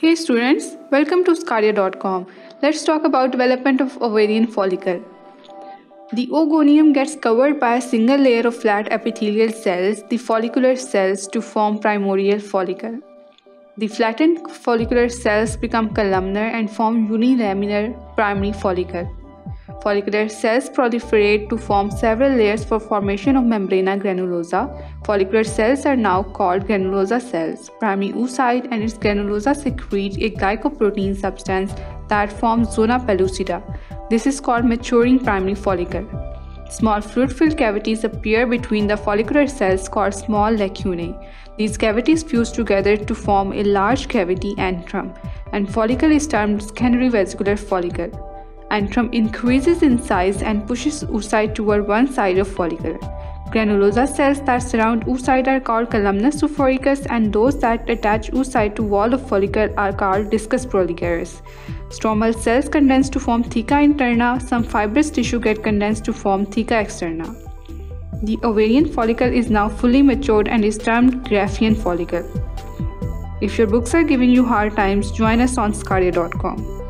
Hey students, welcome to sqadia.com. Let's talk about development of ovarian follicle. The oogonium gets covered by a single layer of flat epithelial cells, the follicular cells, to form primordial follicle. The flattened follicular cells become columnar and form unilaminar primary follicle. Follicular cells proliferate to form several layers for formation of membrana granulosa. Follicular cells are now called granulosa cells. Primary oocyte and its granulosa secrete a glycoprotein substance that forms zona pellucida. This is called maturing primary follicle. Small fluid-filled cavities appear between the follicular cells called small lacunae. These cavities fuse together to form a large cavity antrum, and follicle is termed secondary vesicular follicle. Antrum increases in size and pushes oocyte toward one side of follicle. Granulosa cells that surround oocyte are called cumulus oophoricus, and those that attach oocyte to wall of follicle are called discus proligerus. Stromal cells condense to form theca interna. Some fibrous tissue get condensed to form theca externa. The ovarian follicle is now fully matured and is termed Graafian follicle. If your books are giving you hard times, join us on sqadia.com.